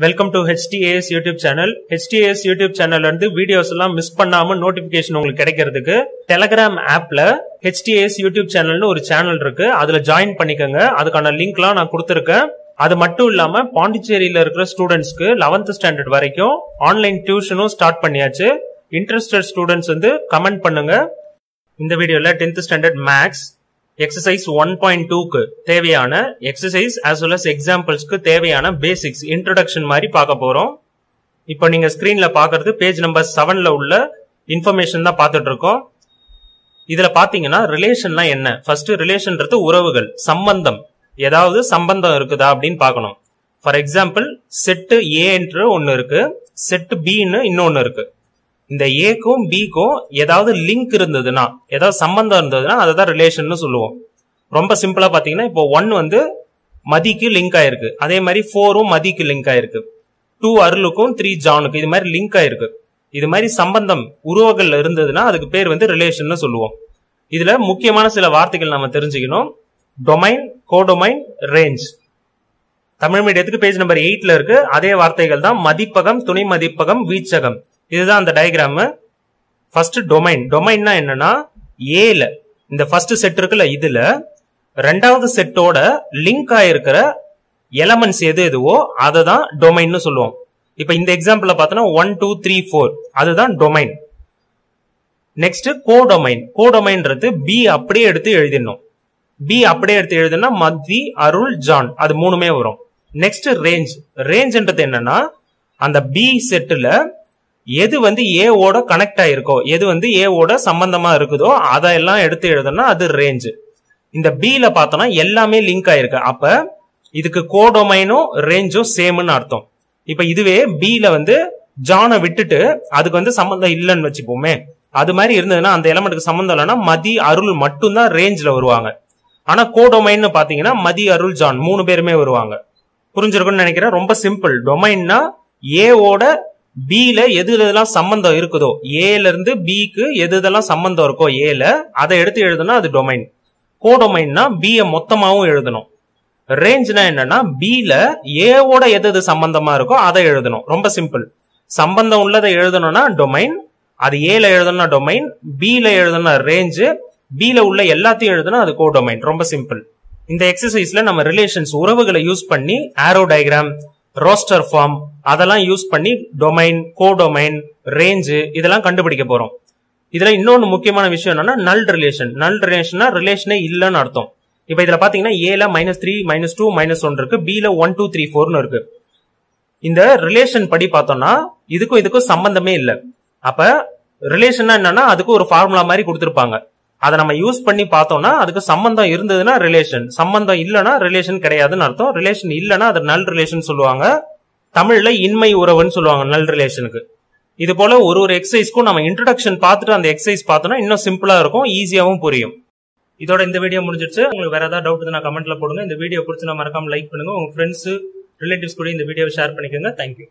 Welcome to HTAS YouTube channel. HTAS YouTube channel வந்து videos எல்லாம் miss பண்ணாம notification உங்களுக்கு கிடைக்கிறதுக்கு Telegram appல HTAS YouTube channel னு ஒரு channel இருக்கு. அதுல join பண்ணிக்கங்க. அதுக்கான linkலாம் நான் கொடுத்திருக்கேன். அது மட்டும் இல்லாம பாண்டிச்சேரியில இருக்கிற ஸ்டூடண்ட்ஸ்க்கு 11th standard வரைக்கும் ஆன்லைன் டியூஷனும் ஸ்டார்ட் பண்ணியாச்சு. இன்ட்ரஸ்டட் ஸ்டூடண்ட்ஸ் வந்து கமெண்ட் பண்ணுங்க. இந்த வீடியோல 10th standard maths Exercise 1.2 க்கு தேவையான exercise as well as examples க்கு தேவையான basics introduction மாதிரி பார்க்க போறோம். இப்போ நீங்க ஸ்கிரீன்ல பார்க்கிறது page number 7ல உள்ள இன்ஃபர்மேஷன் தான் பார்த்துட்டு இருக்கோம். இதுல பாத்தீங்கன்னா ரிலேஷன்னா என்ன? ஃபர்ஸ்ட் ரிலேஷன்றது உறவுகள், சம்பந்தம். ஏதாவது சம்பந்தம் இருக்குதா அப்படின்னு பார்க்கணும். ஃபார் எக்ஸாம்பிள் செட் A என்று ஒன்னு இருக்கு, செட் B ன்னு இன்னொன்னு இருக்கு. இந்த ஏக்கும் பிக்கும் ஏதாவது லிங்க் இருந்ததுன்னா, ஏதாவது சம்பந்தம் இருந்ததுன்னா அதை தான் ரிலேஷன் சொல்லுவோம். ரொம்ப சிம்பிளா பாத்தீங்கன்னா இப்போ 1 வந்து மதிக்கு லிங்க் ஆயிருக்கு, அதே மாதிரி 4 மதிக்கு லிங்க் ஆயிருக்கு, 2 அருளுக்கும் 3 ஜானுக்கு இது மாதிரி லிங்க் ஆயிருக்கு. இது மாதிரி சம்பந்தம் உறவுகள் இருந்ததுன்னா அதுக்கு பேர் வந்து ரிலேஷன் சொல்லுவோம். இதுல முக்கியமான சில வார்த்தைகள் நம்ம தெரிஞ்சுக்கணும். Domain, codomain, range. தமிழ் மீடியத்துக்கு பேஜ் நம்பர் 8ல இருக்கு அதே வார்த்தைகள் தான். மதிப்பகம், துணை மதிப்பகம், வீச்சகம். இதுதான் அந்த டயக்ராம். First domain. டொமைன்னா என்னன்னா ஏல இந்த ஃபர்ஸ்ட் செட் இருக்குல்ல, இதுல ரெண்டாவது செட்டோட லிங்க் ஆயிருக்கிற எலமெண்ட்ஸ் எது எதுவோ அதை தான் டொமைன்னு சொல்லுவோம். இப்ப இந்த எக்ஸாம்பிள்ல பார்த்தோம்னா 1 2 3 4 அதுதான் டொமைன். Next codomain. கோடொமைன்றது பி அப்படியே எடுத்து எழுதிடணும். பி அப்படியே எடுத்து எழுதுனா மதி, அருள், ஜான் அது 3மே வரும். Next range. ரேஞ்ச்ன்றது என்னன்னா அந்த பி செட்டுல எது வந்து ஏவோட கனெக்ட் ஆயிருக்கோ, எது வந்து ஏவோட சம்பந்தமா இருக்குதோ அதெல்லாம் எடுத்து எழுதுனா அது ரேஞ்ச். இந்த பில பார்த்தோம்னா எல்லாமே லிங்க் ஆயிருக்கு, அப்ப இதுக்கு கோடொமைனும் ரேஞ்சும் சேம்னு அர்த்தம். இப்ப இதுவே பில வந்து ஜானை விட்டுட்டு அதுக்கு வந்து சம்பந்தம் இல்லைன்னு வச்சுப்போமே, அது மாதிரி இருந்ததுன்னா அந்த எலமெண்ட்டுக்கு சம்பந்தம் இல்லைன்னா மதி, அருள் மட்டும் தான் ரேஞ்ச்ல வருவாங்க. ஆனா கோடொமைன்னு பாத்தீங்கன்னா மதி, அருள், ஜான் 3 பேருமே வருவாங்க. புரிஞ்சிருக்கும்னு நினைக்கிறேன். ரொம்ப சிம்பிள். டொமைன்னா ஏவோட பில எது எதெல்லாம் சம்பந்தம் இருக்குதோ, ஏல இருந்து பிக்கு எது எதெல்லாம் சம்பந்தம் இருக்கோ ஏல அதை எடுத்து எழுதணும், அது டொமைன். கோடொமைன்னா பிய மொத்தமாவும் எழுதணும். ரேஞ்ச்னா என்னன்னா பில ஏவோட எது எது சம்பந்தமா இருக்கோ அதை எழுதணும். ரொம்ப சிம்பிள். சம்பந்தம் உள்ளதை எழுதணும்னா டொமைன், அது ஏல எழுதணும்னா டொமைன், பில எழுதணும்னா ரேஞ்சு, பில உள்ள எல்லாத்தையும் எழுதணும், அது கோடொமைன். ரொம்ப சிம்பிள். இந்த எக்ஸசைஸ்ல நம்ம ரிலேஷன்ஸ் உறவுகளை யூஸ் பண்ணி ஆரோ டயக்ராம், ரோஸ்டர் ஃபார்ம் அதெல்லாம் யூஸ் பண்ணி டொமைன், கோடொமைன், ரேஞ்சு இதெல்லாம் கண்டுபிடிக்க போறோம். இதுல இன்னொன்னு முக்கியமான விஷயம் என்னன்னா நல் ரிலேஷன். நல் ரிலேஷன்னா ரிலேஷனே இல்லைன்னு அர்த்தம். இப்ப இதுல பாத்தீங்கன்னா ஏல -3 -2 -1 இருக்கு, பில 1 2 3 4 இருக்கு. இந்த ரிலேஷன் படி பார்த்தோம்னா இதுக்கும் இதுக்கும் சம்பந்தமே இல்லை. அப்ப ரிலேஷன்னா என்னன்னா அதுக்கு ஒரு ஃபார்முலா மாதிரி கொடுத்துருப்பாங்க, அதை நம்ம யூஸ் பண்ணி பார்த்தோம்னா அதுக்கு சம்பந்தம் இருந்ததுன்னா ரிலேஷன், சம்பந்தம் இல்லைன்னா ரிலேஷன் கிடையாதுன்னு அர்த்தம். ரிலேஷன் இல்லைன்னா அது நல் ரிலேஷன் சொல்லுவாங்க. தமிழ்ல இன்மை உறவுன்னு சொல்லுவாங்க நல் ரிலேஷனுக்கு. இது போல ஒரு ஒரு எக்ஸசைஸ்க்கும் நம்ம இன்ட்ரடக்ஷன் பார்த்துட்டு அந்த எக்ஸசைஸ் பார்த்தோம்னா இன்னும் சிம்பிளா இருக்கும், ஈஸியாவும் புரியும். இதோட இந்த வீடியோ முடிஞ்சிருச்சு. உங்களுக்கு வேற ஏதாவது டவுட் இருந்தா கமெண்ட்ல போடுங்க. இந்த வீடியோ பிடிச்சா மறக்காம லைக் பண்ணுங்க. உங்க ஃப்ரெண்ட்ஸ், ரிலேட்டிவ்ஸ் கூட இந்த வீடியோவை ஷேர் பண்ணிக்கோங்க. தேங்க்யூ.